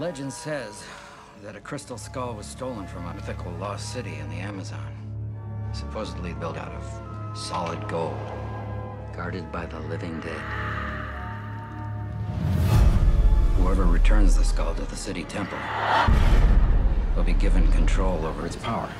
Legend says that a crystal skull was stolen from a mythical lost city in the Amazon, supposedly built out of solid gold, guarded by the living dead. Whoever returns the skull to the city temple will be given control over its power.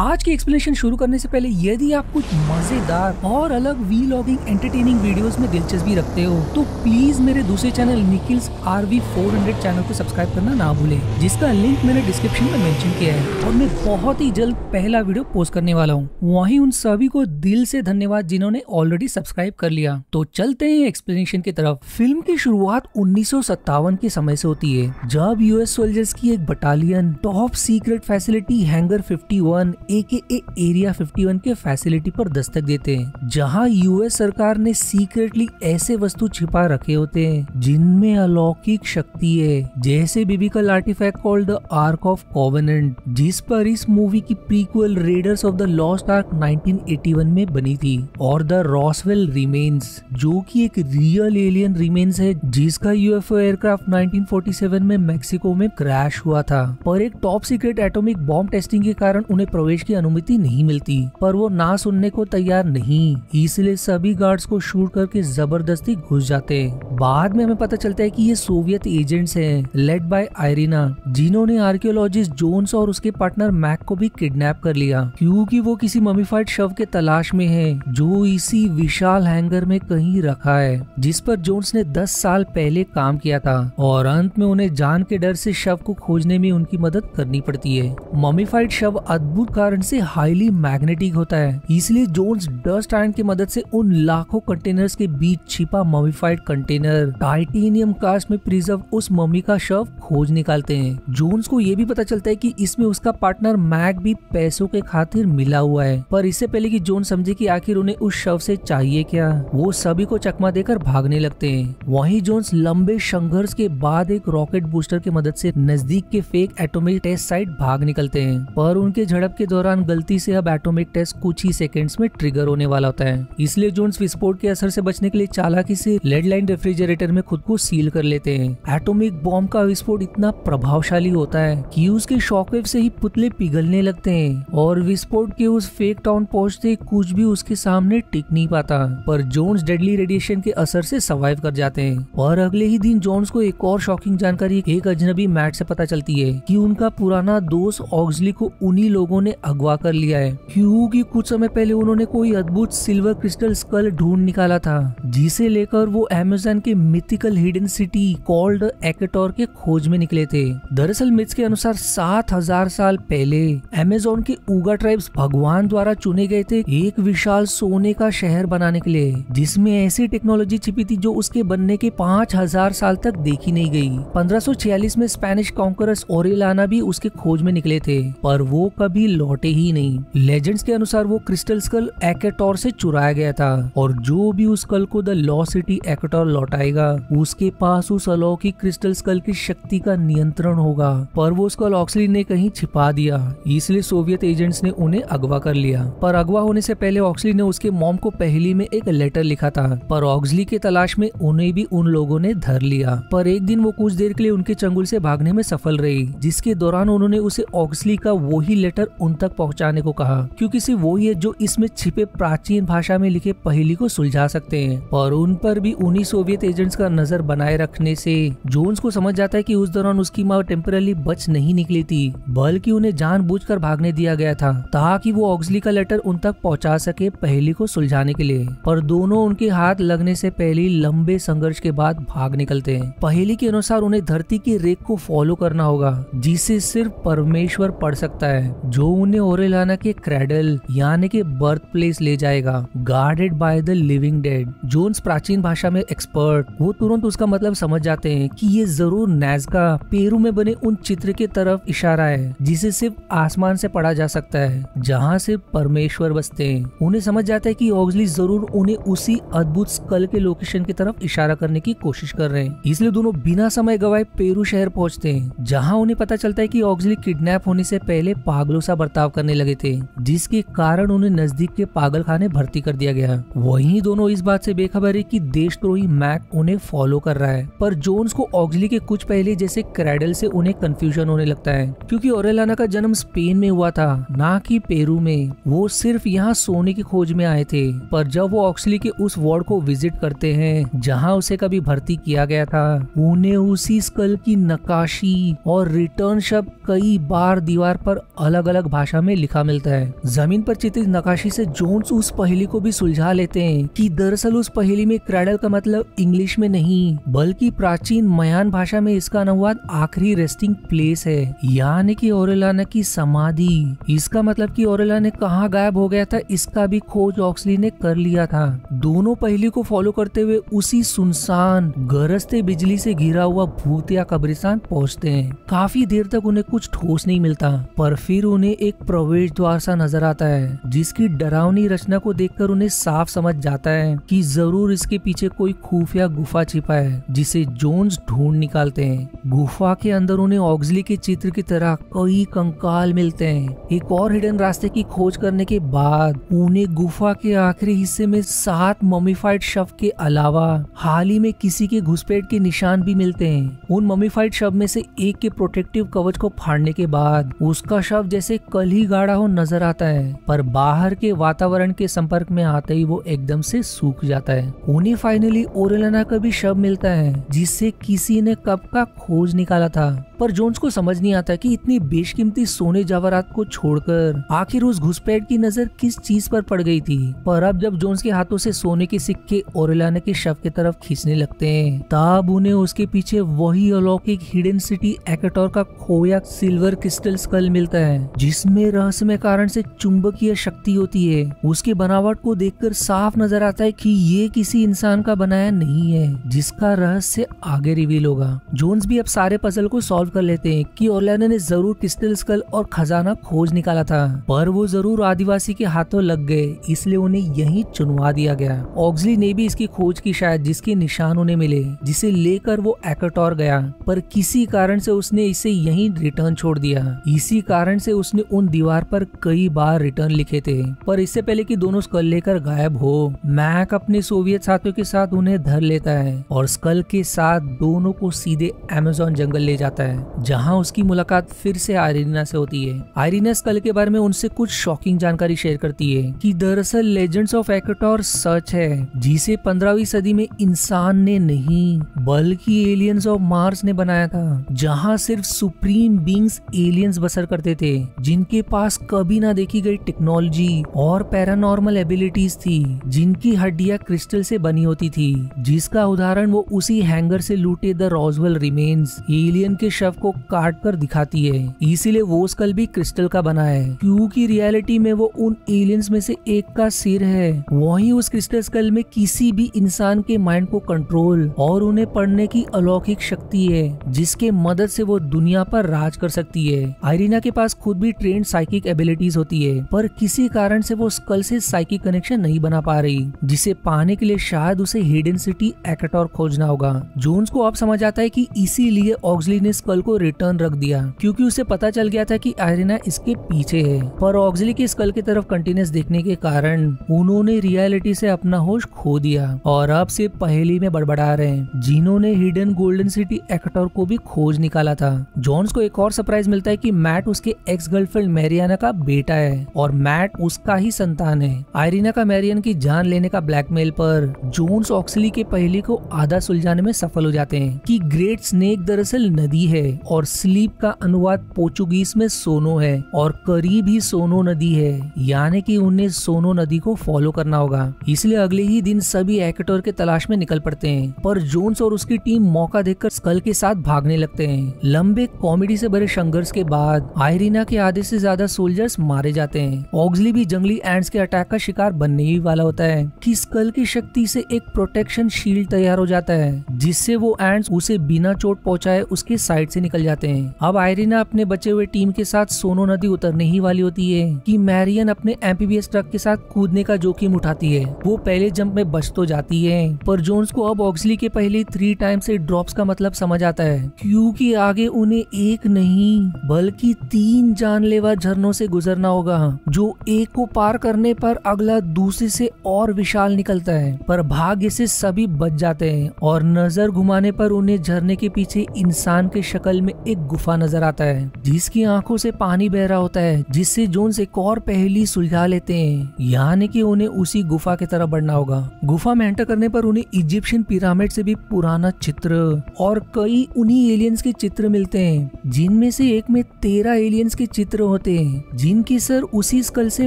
आज की explanation शुरू करने से पहले यदि आप कुछ मजेदार और अलग वीलॉगिंग एंटरटेनिंग वीडियोस में दिलचस्पी रखते हो तो प्लीज मेरे दूसरे चैनल निखिल्स RV400 चैनल को सब्सक्राइब करना ना भूलें, जिसका लिंक मैंने डिस्क्रिप्शन में मेंशन किया है। और मैं बहुत ही जल्द पहला वीडियो पोस्ट करने वाला हूँ। वहीं उन सभी को दिल से धन्यवाद जिन्होंने ऑलरेडी सब्सक्राइब कर लिया। तो चलते हैं एक्सप्लेनेशन की तरफ। फिल्म की शुरुआत 1957 के समय से होती है, जब US सोल्जर्स की एक battalion top secret facility hangar 51 AKA area 51 के फैसिलिटी पर दस्तक देते हैं, जहां US सरकार ने सीक्रेटली ऐसे वस्तु छिपा रखे होते हैं जिनमें अलौकिक शक्ति है, जैसे biblical artefact called the ark of covenant, जिस पर इस मूवी की prequel raiders of the lost ark 1981 में बनी थी, और द रॉसवेल रिमेन्स, जो कि एक रियल एलियन रिमेन्स है जिसका UFO एयरक्राफ्ट 1947 में मेक्सिको में क्रैश हुआ था, पर एक top secret atomic bomb testing के कारण उन्हें प्रवेश की अनुमति नहीं मिलती। पर वो ना सुनने को तैयार नहीं, इसलिए सभी गार्ड्स को शूट करके जबरदस्ती घुस जाते हैं। बाद में हमें पता चलता है कि ये सोवियत एजेंट्स हैं, लेड बाय आइरिना, जिन्होंने आर्कियोलॉजिस्ट जोन्स और उसके पार्टनर मैक को भी किडनैप कर लिया, क्योंकि वो किसी ममीफाइड शव के तलाश में है जो इसी विशाल हैंगर में कहीं रखा है, जिस पर जोन्स ने 10 साल पहले काम किया था। और अंत में उन्हें जान के डर से शव को खोजने में उनकी मदद करनी पड़ती है। ममीफाइड शव अद्भुत कारण से हाईली मैग्नेटिक होता है, इसलिए जोन्स डस्ट आयरन की मदद से उन लाखों कंटेनर्स के बीच छिपा ममीफाइड कंटेनर टाइटेनियम कास्ट में प्रिजर्व उस मम्मी का शव खोज निकालते हैं। जोन्स को ये भी पता चलता है कि इसमें उसका पार्टनर मैक भी पैसों के खातिर मिला हुआ है, पर इससे पहले कि जोन्स समझे कि आखिर उन्हें उस शव से चाहिए क्या, वो सभी को चकमा देकर भागने लगते हैं। वहीं जोन्स लंबे संघर्ष के बाद एक रॉकेट बूस्टर की मदद से नजदीक के फेक एटॉमिक टेस्ट साइट भाग निकलते हैं, पर उनके झड़प के दौरान गलती से अब एटॉमिक टेस्ट कुछ ही सेकंड्स में ट्रिगर होने वाला होता है, इसलिए जोन्स विस्फोट के असर से बचने के लिए चालाकी से लेड लाइन रेफ्रिजरेटर में खुद को सील कर लेते हैं। एटॉमिक बॉम्ब का विस्फोट इतना प्रभावशाली होता है कि उसके शॉकवेव से ही पुतले पिघलने लगते हैं, और विस्फोट के उस फेक टाउन पहुंचते कुछ भी उसके सामने टिक नहीं पाता, पर जोन्स डेडली रेडिएशन के असर से सर्वाइव कर जाते हैं। और अगले ही दिन जोन्स को एक और शॉकिंग जानकारी एक अजनबी मैट से पता चलती है कि उनका पुराना दोस्त ऑक्सली को उन्हीं लोगों ने अगवा कर लिया है, क्योंकि कुछ समय पहले उन्होंने कोई अद्भुत सिल्वर क्रिस्टल स्कल ढूंढ निकाला था, जिसे लेकर वो अमेज़न के mythical hidden city called Akator के खोज में निकले थे। दरअसल मिथ्स के अनुसार 7000 साल पहले अमेज़न के उगा ट्राइब्स भगवान द्वारा चुने गए थे एक विशाल सोने का शहर बनाने के लिए, जिसमें ऐसी टेक्नोलॉजी छिपी थी जो उसके बनने के 5000 साल तक देखी नहीं गई। 1546 में स्पेनिश कॉन्करर्स ओरिलाना भी उसके खोज में निकले थे, पर वो कभी लौटे ही नहीं। लेजेंड्स के अनुसार वो क्रिस्टल स्कल एकेटोर से चुराया गया था, और जो भी उस स्कल को द लॉस्ट सिटी एकेटोर लौटाएगा उसके पास उस अलौकिक क्रिस्टल स्कल की शक्ति का नियंत्रण होगा, पर वो स्कल ऑक्सली ने कहीं छिपा दिया, इसलिए सोवियत एजेंट्स ने उन्हें अगवा कर लिया। पर अगवा होने से पहले ऑक्सली ने उसके मॉम को पहेली में एक लेटर लिखा था, पर ऑक्सली के तलाश में उन्हें भी उन लोगों ने धर लिया, पर एक दिन वो कुछ देर के लिए उनके चंगुल से भागने में सफल रही, जिसके दौरान उन्होंने उसे ऑक्सली का वही लेटर उन तक पहुंचाने को कहा, क्योंकि सिर्फ वो ही है जो इसमें छिपे प्राचीन भाषा में लिखे पहेली को सुलझा सकते हैं। और उन पर भी उन्हीं सोवियत एजेंट्स का नजर बनाए रखने से जोन्स को समझ जाता है कि उस दौरान उसकी मां टेम्परली बच नहीं निकली थी, बल्कि उन्हें जानबूझकर भागने दिया गया था ताकि वो ऑक्सली का लेटर उन तक पहुंचा सके पहेली को सुलझाने के लिए। पर दोनों उनके हाथ लगने से पहले लंबे संघर्ष के बाद भाग निकलते हैं। पहेली के अनुसार उन्हें धरती की रेख को फॉलो करना होगा, जिसे सिर्फ परमेश्वर पढ़ सकता है, जो उन्हें ओरेलाना के क्रैडल यानी के बर्थ प्लेस ले जाएगा, guarded by the living dead. Jones प्राचीन भाषा में एक्सपर्ट, वो तुरंत उसका मतलब समझ जाते हैं कि ये जरूर नैस्का पेरू में बने उन चित्र के तरफ इशारा है जिसे सिर्फ आसमान से पढ़ा जा सकता है, जहाँ सिर्फ परमेश्वर बसते हैं। उन्हें समझ जाता है कि ऑक्सली जरूर उन्हें उसी अद्भुत स्कल के लोकेशन की तरफ इशारा करने की कोशिश कर रहे हैं, इसलिए दोनों बिना समय गवाए पेरू शहर पहुँचते हैं, जहाँ उन्हें पता चलता है कि ऑक्सली किडनैप होने से पहले पागलों सा बर्ताव बर्ताव करने लगे थे, जिसके कारण उन्हें नजदीक के पागलखाने भर्ती कर दिया गया। वहीं दोनों इस बात से बेखबर है कि देशद्रोही मैक उन्हें फॉलो कर रहा है, पर जोन्स को ऑक्सली के कुछ पहले जैसे क्रैडल से उन्हें कंफ्यूजन होने लगता है, क्योंकि ओरेलाना का जन्म स्पेन में हुआ था ना कि पेरू में। वो सिर्फ यहाँ सोने की खोज में आए थे, पर जब वो ऑक्सली के उस वार्ड को विजिट करते हैं जहाँ उसे कभी भर्ती किया गया था, उन्हें उसी स्कल की नकाशी और रिटर्न शब्द कई बार दीवार पर अलग अलग भाषा में लिखा मिलता है। जमीन पर चित्रित नकाशी से जोन्स उस पहेली को भी सुलझा लेते हैं कि दरअसल उस पहेली में क्रैडल का मतलब इंग्लिश में नहीं बल्कि प्राचीन मयान भाषा में इसका अनुवाद आखिरी रेस्टिंग प्लेस है, यानी कि ओरेलाना की समाधि। इसका मतलब कि ओरेलाना कहाँ गायब हो गया था इसका भी खोज ऑक्सली ने कर लिया था। दोनों पहेली को फॉलो करते हुए उसी सुनसान गरजते बिजली से घिरा हुआ भूतिया कब्रिस्तान पहुँचते हैं। काफी देर तक उन्हें कुछ ठोस नहीं मिलता, पर फिर उन्हें एक प्रवेश द्वार सा नजर आता है, जिसकी डरावनी रचना को देखकर उन्हें साफ समझ जाता है कि जरूर इसके पीछे कोई खुफिया गुफा छिपा है, जिसे जोन्स ढूंढ निकालते हैं। गुफा के अंदर उन्हें ऑक्सली के चित्र की तरह कई कंकाल मिलते हैं। एक और हिडन रास्ते की खोज करने के बाद उन्हें गुफा के आखिरी हिस्से में 7 ममीफाइड शव के अलावा हाल ही में किसी के घुसपैठ के निशान भी मिलते हैं। उन ममीफाइड शव में से एक के प्रोटेक्टिव कवच को फाड़ने के बाद उसका शव जैसे कल ही गाढ़ा हो नजर आता है, पर बाहर के वातावरण के संपर्क में आते ही वो एकदम से सूख जाता है। उन्हें फाइनली ओरेलाना का भी शव मिलता है, जिससे किसी ने कब का खोज निकाला था, पर जोन्स को समझ नहीं आता कि इतनी बेशकीमती सोने जवाहरात को छोड़कर आखिर उस घुसपैठ की नजर किस चीज पर पड़ गई थी। पर अब जब जोन्स के हाथों से सोने के सिक्के ओरेलाना के शव की तरफ खींचने लगते हैं, तब उन्हें उसके पीछे वही अलौकिक हिडन सिटी एकाटोर का खोया सिल्वर क्रिस्टल स्कल मिलता है, जिसमें रहस्यमय कारण से चुंबकीय शक्ति होती है। उसके बनावट को देखकर साफ नजर आता है कि ये किसी इंसान का बनाया नहीं है, जिसका रहस्य आगे रिवील होगा। जोन्स भी अब सारे पजल को सॉल्व कर लेते हैं कि ओरेलाना ने जरूर क्रिस्टल स्कल और खजाना खोज निकाला था, पर वो जरूर आदिवासी के हाथों लग गए, इसलिए उन्हें यहीं चुनवा दिया गया। ऑक्सली ने भी इसकी खोज की शायद, जिसके निशान उन्हें मिले, जिसे लेकर वो एकाटोर गया, पर किसी कारण से उसने इसे यहीं रिटर्न छोड़ दिया। इसी कारण से उसने उन दीवार पर कई बार रिटर्न लिखे थे, पर इससे पहले कि दोनों स्कल लेकर गायब हो, मैक अपने सोवियत साथियों के साथ उन्हें धर लेता है और स्कल के साथ दोनों को सीधे अमेज़न जंगल ले जाता है, जहां उसकी मुलाकात फिर से आइरिना से होती है। आइरिना स्कल के बारे में उनसे कुछ शॉकिंग जानकारी शेयर करती है कि दरअसल लेजेंड्स ऑफ एकाटोर सच है, जिसे 15वीं सदी में इंसान ने नहीं बल्कि एलियंस ऑफ मार्स ने बनाया था, जहां सिर्फ सुप्रीम बीइंग्स एलियंस बसर करते थे, जिनके पास कभी ना देखी गई टेक्नोलॉजी और पैरानॉर्मल एबिलिटीज थी, जिनकी हड्डियां क्रिस्टल से बनी होती थी, जिसका उदाहरण वो उसी हैंगर से लूटे द रॉजवेल रिमेन्स एलियन के शव को काट कर दिखाती है। इसीलिए वो स्कल भी क्रिस्टल का बना है, क्योंकि रियलिटी में वो उन एलियंस में से एक का सिर है। वहीं उस क्रिस्टल स्कल में किसी भी इंसान के माइंड को कंट्रोल और उन्हें पढ़ने की अलौकिक शक्ति है, जिसके मदद से वो दुनिया पर राज कर सकती है। आइरिना के पास खुद भी ट्रेंड साइकिक एबिलिटीज होती है, पर किसी कारण से वो स्कल से साइकिक कनेक्शन नहीं बना पा रही, जिसे पाने के लिए शायद उसे हिडन सिटी एकाटोर खोजना होगा। जोन्स को अब समझ आता है कि इसीलिए ऑक्सली ने स्कल को रिटर्न रख दिया, क्योंकि उसे पता चल गया था कि आइरिना इसके पीछे है, पर ऑक्सली के स्कल की तरफ कंटिन्यूस देखने के कारण उन्होंने रियलिटी से अपना होश खो दिया और अब से पहेली में बड़बड़ा रहे हैं, जिन्होंने हिडन गोल्डन सिटी एकाटोर को भी खोज निकाला था। जोन्स को एक और सरप्राइज मिलता है कि मैट उसके एक्स गर्लफ्रेंड मैरियाना का बेटा है और मैट उसका ही संतान है। आइरिना का मैरियन की जान लेने का ब्लैकमेल पर जोन्स ऑक्सली के पहेली को आधा सुलझाने में सफल हो जाते हैं कि ग्रेट स्नेक दरअसल नदी है और स्लीप का अनुवाद पोर्चुगीज में सोनो है और करीब ही सोनो नदी है, यानी कि उन्हें सोनो नदी को फॉलो करना होगा। इसलिए अगले ही दिन सभी एकाटोर के तलाश में निकल पड़ते हैं, पर जोन्स और उसकी टीम मौका देखकर स्कल के साथ भागने लगते हैं। लंबे कॉमेडी से भरे संघर्ष के बाद आइरिना के आधे से ज्यादा सोल्जर्स मारे जाते हैं। ऑक्सली भी जंगली एंड्स के अटैक का शिकार बनने ही वाला होता है कि स्कल की शक्ति से एक प्रोटेक्शन शील्ड तैयार हो जाता है, जिससे वो एंड्स उसे बिना चोट पहुंचाए उसके साइड से निकल जाते हैं। अब आइरिना अपने बचे हुए टीम के साथ सोनो नदी उतरने ही वाली होती है कि मैरियन अपने एम्फीबियस ट्रक के साथ कूदने का जोखिम उठाती है। वो पहले जंप में बच तो जाती है, पर जोन्स को अब ऑक्सली के पहले 3 टाइम से ड्रॉप्स का मतलब समझ आता है, क्योंकि आगे उन्हें एक नहीं बल्कि 3 जानलेवा बाद झरनों से गुजरना होगा, जो एक को पार करने पर अगला दूसरे से और विशाल निकलता है। पर भाग्य से सभी बच जाते हैं और नजर घुमाने पर उन्हें झरने के पीछे इंसान के शक्ल में एक गुफा नजर आता है जिसकी आंखों से पानी बह रहा होता है, जिससे जोन्स एक और पहेली सुलझा लेते हैं, यानी कि उन्हें उसी गुफा की तरफ बढ़ना होगा। गुफा में एंटर करने पर उन्हें इजिप्शियन पिरामिड से भी पुराना चित्र और कई उन्हीं एलियंस के चित्र मिलते हैं, जिनमें से एक में 13 एलियंस के चित्र होते हैं जिनकी सर उसी स्कल से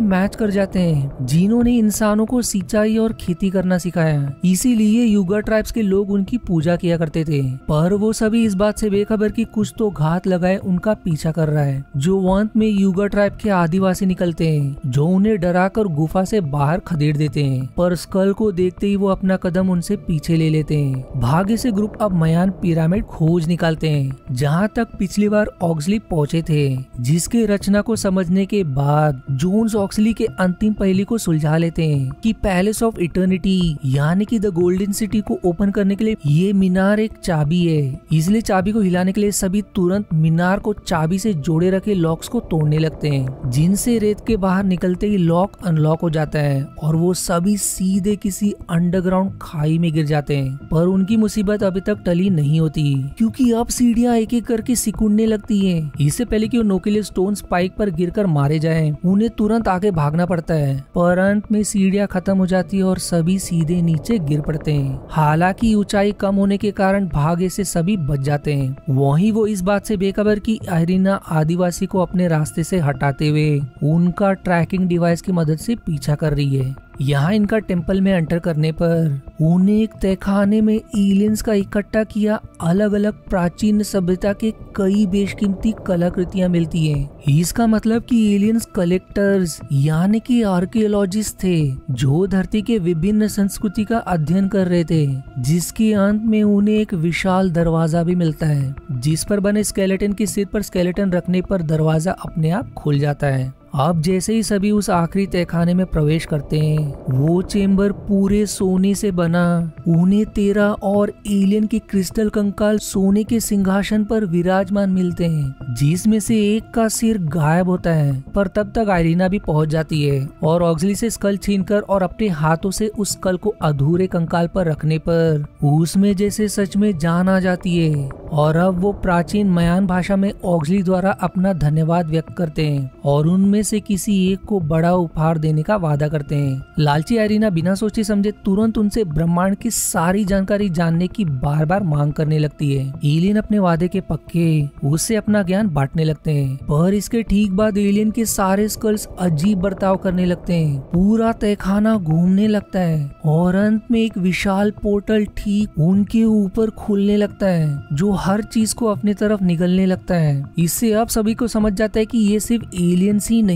मैच कर जाते हैं जिन्होंने इंसानों को सिंचाई और खेती करना सिखाया। इसीलिए युगा ट्राइब्स के लोग उनकी पूजा किया करते थे, पर वो सभी इस बात से बेखबर कि कुछ तो घात लगाए उनका पीछा कर रहा है, जो अंत में युगा ट्राइब के आदिवासी निकलते हैं जो उन्हें डराकर गुफा से बाहर खदेड़ देते हैं, पर स्कल को देखते ही वो अपना कदम उनसे पीछे ले लेते हैं। भाग्य से ग्रुप अब मयान पिरामिड खोज निकालते हैं जहाँ तक पिछली बार ऑक्सली पहुंचे थे, जिसके रचना को समझने के बाद जोन्स ऑक्सली के अंतिम पहेली को सुलझा लेते हैं कि पैलेस ऑफ इटर्निटी यानी कि द गोल्डन सिटी को ओपन करने के लिए ये मीनार एक चाबी है, इसलिए चाबी को हिलाने के लिए सभी तुरंत मीनार को चाबी से जोड़े रखे लॉक्स को तोड़ने लगते हैं, जिनसे रेत के बाहर निकलते ही लॉक अनलॉक हो जाता है और वो सभी सीधे किसी अंडरग्राउंड खाई में गिर जाते हैं। पर उनकी मुसीबत अभी तक टली नहीं होती क्योंकि अब सीढ़ियां एक एक करके सिकुड़ने लगती हैं। इससे पहले कि वो नोकीले स्टोन स्पाइक पर गिरकर मारे जाएं, उन्हें तुरंत आगे भागना पड़ता है, पर अंत में सीढ़ियां खत्म हो जाती है और सभी सीधे नीचे गिर पड़ते हैं। हालांकि ऊंचाई कम होने के कारण भागे से सभी बच जाते हैं। वहीं वो इस बात से बेखबर कि आइरिना आदिवासी को अपने रास्ते से हटाते हुए उनका ट्रैकिंग डिवाइस की मदद से पीछा कर रही है। यहाँ इनका टेम्पल में एंटर करने पर उन्हें एक तहखाने में एलियंस का इकट्ठा किया अलग अलग प्राचीन सभ्यता के कई बेशकीमती कलाकृतियां मिलती हैं। इसका मतलब कि एलियंस कलेक्टर्स यानी कि आर्कियोलॉजिस्ट थे जो धरती के विभिन्न संस्कृति का अध्ययन कर रहे थे, जिसके अंत में उन्हें एक विशाल दरवाजा भी मिलता है जिस पर बने स्केलेटन के सिर पर स्केलेटन रखने पर दरवाजा अपने आप खुल जाता है। अब जैसे ही सभी उस आखिरी तहखाने में प्रवेश करते हैं, वो चेंबर पूरे सोने से बना उन्हें 13 और एलियन के क्रिस्टल कंकाल सोने के सिंहासन पर विराजमान मिलते हैं, जिसमें से एक का सिर गायब होता है। पर तब तक आइरिना भी पहुंच जाती है और ऑक्सली से स्कल छीनकर और अपने हाथों से उस स्कल को अधूरे कंकाल पर रखने पर उसमें जैसे सच में जान आ जाती है और अब वो प्राचीन मयान भाषा में ऑक्सली द्वारा अपना धन्यवाद व्यक्त करते हैं और उनमें से किसी एक को बड़ा उपहार देने का वादा करते हैं। लालची आइरिना बिना सोचे समझे तुरंत उनसे ब्रह्मांड की सारी जानकारी जानने की बार बार मांग करने लगती है। एलियन अपने वादे के पक्के उससे अपना ज्ञान बांटने लगते हैं, पर इसके ठीक बाद एलियन के सारे स्कल्स अजीब बर्ताव करने लगते हैं। पूरा तहखाना घूमने लगता है और अंत में एक विशाल पोर्टल ठीक उनके ऊपर खुलने लगता है जो हर चीज को अपनी तरफ निगलने लगता है। इससे अब सभी को समझ जाता है कि ये सिर्फ एलियंस ही नहीं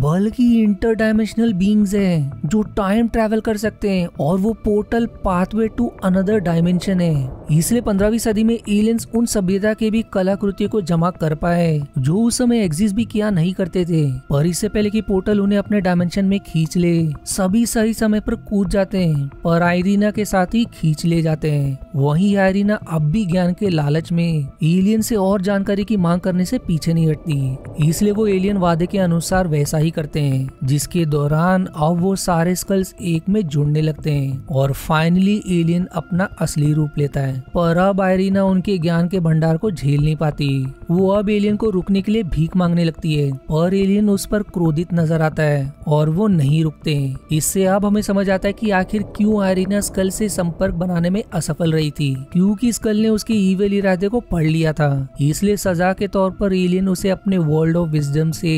बल्कि इंटर डायमेंशनल बीइंग्स हैं जो टाइम ट्रैवल कर सकते हैं और वो portal pathway to another dimension है। इसलिए 15वीं सदी में एलियंस उन सभ्यता के भी कलाकृतियों को जमा कर पाए जो उस समय एग्जिस्ट भी किया नहीं करते थे, पर इससे पहले कि पोर्टल उन्हें अपने डायमेंशन में खींच ले सभी सही समय पर कूद जाते हैं, पर आइरिना के साथ ही खींच ले जाते हैं। वहीं आइरिना अब भी ज्ञान के लालच में एलियन से और जानकारी की मांग करने से पीछे नहीं हटती, इसलिए वो एलियन वादे के अनुसार वैसा ही करते हैं, जिसके दौरान अब वो सारे स्कल्स एक में जुड़ने लगते हैं और फाइनली एलियन अपना असली रूप लेता है। पर अब आइरिना उनके ज्ञान के भंडार को झेल नहीं पाती, वो अब एलियन को रुकने के लिए भीख मांगने लगती है और एलियन उस पर क्रोधित नजर आता है और वो नहीं रुकते। इससे अब हमें समझ आता है कि आखिर क्यों आइरिना स्कल से संपर्क बनाने में असफल रही थी, क्योंकि स्कल ने उसकी इवेल इरादे को पढ़ लिया था। इसलिए सजा के तौर पर एलियन उसे अपने वर्ल्ड ऑफ विजडम से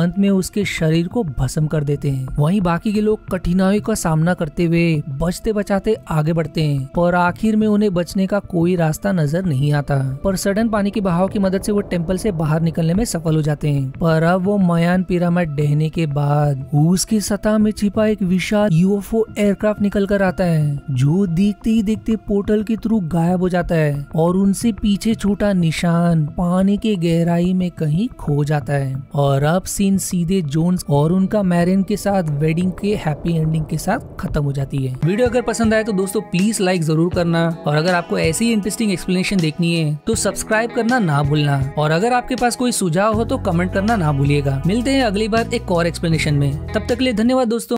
अंत में उसके शरीर को भस्म कर देते हैं। वहीं बाकी के लोग कठिनाइयों का सामना करते हुए बचते बचाते आगे बढ़ते हैं, पर आखिर में उन्हें बचने का कोई रास्ता नजर नहीं आता। पर सडन पानी के बहाव की मदद से वो टेम्पल से बाहर निकलने में सफल हो जाते हैं, पर अब वो मयान पिरामिड ढहने के बाद उसकी सतह में छिपा एक विशाल यूएफओ एयरक्राफ्ट निकल कर आता है जो देखते ही देखते पोर्टल के थ्रू गायब हो जाता है और उनसे पीछे छूटा निशान पानी के गहराई में कहीं खो जाता है। और अब सीन सीधे जोन्स और उनका मैरिन के साथ वेडिंग के हैप्पी एंडिंग के साथ खत्म हो जाती है। वीडियो अगर पसंद आए तो दोस्तों प्लीज लाइक जरूर करना और अगर आपको ऐसी इंटरेस्टिंग एक्सप्लेनेशन देखनी है तो सब्सक्राइब करना ना भूलना। बताना, और अगर आपके पास कोई सुझाव हो तो कमेंट करना ना भूलिएगा। मिलते हैं अगली बार एक और एक्सप्लेनेशन में, तब तक के लिए धन्यवाद दोस्तों।